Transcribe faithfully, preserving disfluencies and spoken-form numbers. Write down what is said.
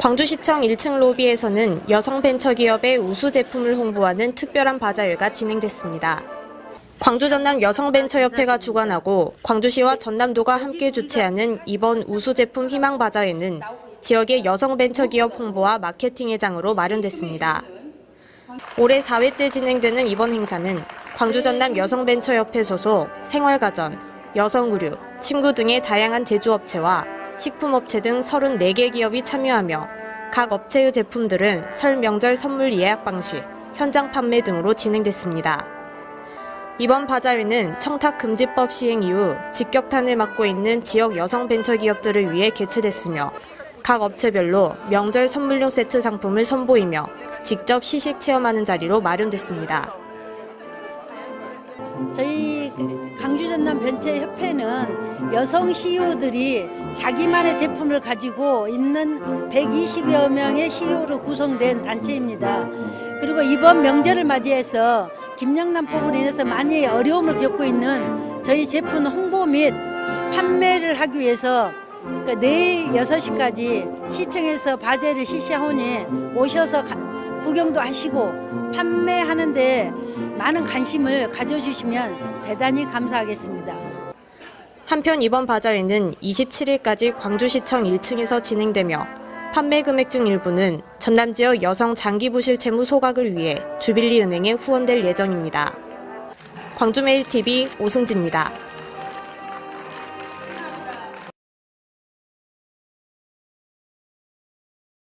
광주시청 일 층 로비에서는 여성벤처기업의 우수 제품을 홍보하는 특별한 바자회가 진행됐습니다. 광주전남여성벤처협회가 주관하고 광주시와 전남도가 함께 주최하는 이번 우수 제품 희망 바자회는 지역의 여성벤처기업 홍보와 마케팅 회장으로 마련됐습니다. 올해 사 회째 진행되는 이번 행사는 광주전남여성벤처협회 소속 생활가전, 여성의류, 침구 등의 다양한 제조업체와 식품업체 등 삼십사 개 기업이 참여하며 각 업체의 제품들은 설 명절 선물 예약 방식, 현장 판매 등으로 진행됐습니다. 이번 바자회는 청탁금지법 시행 이후 직격탄을 맞고 있는 지역 여성벤처기업들을 위해 개최됐으며 각 업체별로 명절 선물용 세트 상품을 선보이며 직접 시식 체험하는 자리로 마련됐습니다. 저희 광주전남벤처협회는 여성 씨이오들이 자기만의 제품을 가지고 있는 백이십여 명의 씨이오로 구성된 단체입니다. 그리고 이번 명절을 맞이해서 김영란법으로 인해서 많이 어려움을 겪고 있는 저희 제품 홍보 및 판매를 하기 위해서 그러니까 내일 여섯 시까지 시청에서 바자회를 실시하오니 오셔서 구경도 하시고 판매하는 데 많은 관심을 가져주시면 대단히 감사하겠습니다. 한편 이번 바자회는 이십칠 일까지 광주시청 일 층에서 진행되며 판매 금액 중 일부는 전남 지역 여성 장기부실 채무 소각을 위해 주빌리은행에 후원될 예정입니다. 광주매일티비 오승지입니다.